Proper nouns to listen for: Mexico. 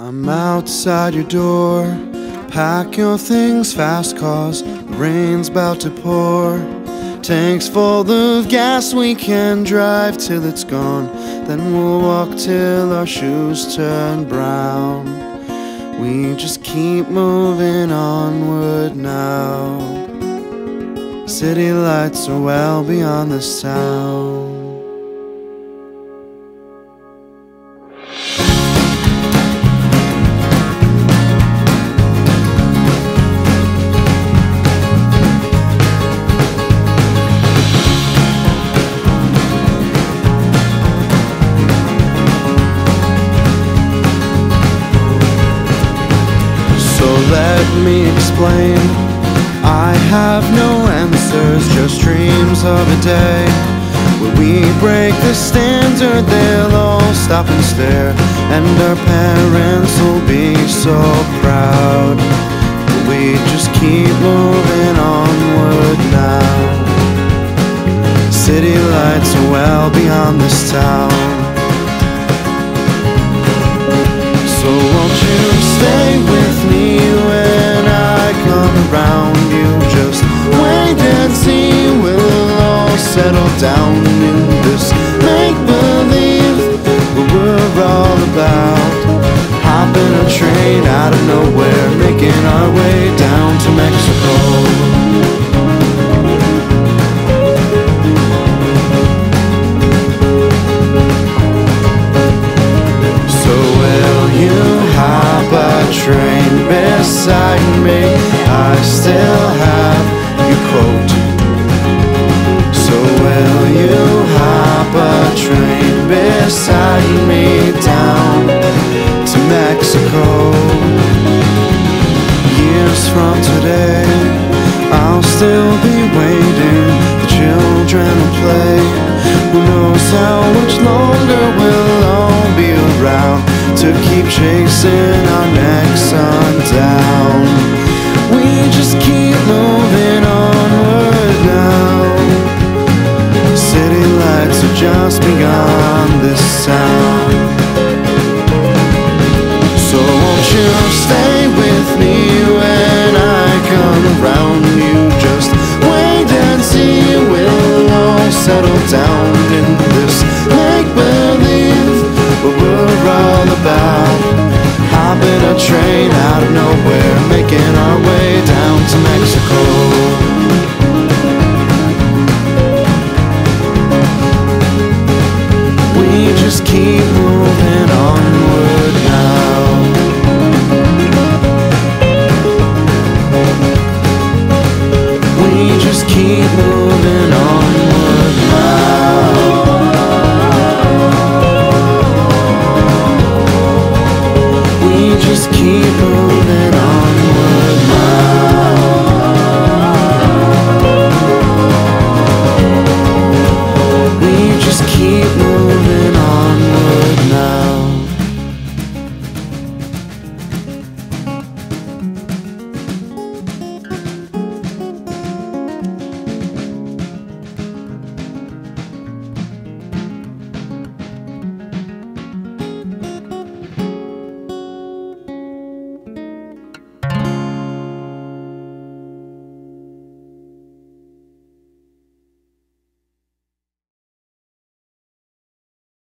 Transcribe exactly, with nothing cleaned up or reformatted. I'm outside your door, pack your things fast cause the rain's about to pour. Tanks full of gas, we can drive till it's gone, then we'll walk till our shoes turn brown. We just keep moving onward now. City lights are well beyond the sound. Let me explain, I have no answers, just dreams of a day where we break the standard, they'll all stop and stare, and our parents will be so proud. But we just keep moving onward now. City lights are well beyond this town. So won't you stay with me when I come around? You just wait and see, we'll all settle down in this make-believe what we're all about. Hopping a train out of nowhere, making our way down to Mexico. So will you hop a train beside me? I still have your coat. So will you hop a train beside me down to Mexico? Years from today, I'll still be waiting. The children will play. Who knows how much longer we'll all be around to keep chasing our next sun down. We just keep moving onward now. City lights are just beyond this sound. So won't you stay with me when I come around? You just wait and see, we'll all settle down in this make-believe what we're all about. Hopping a train out of nowhere, making our way down to Mexico. We just keep moving onward now. We just keep moving.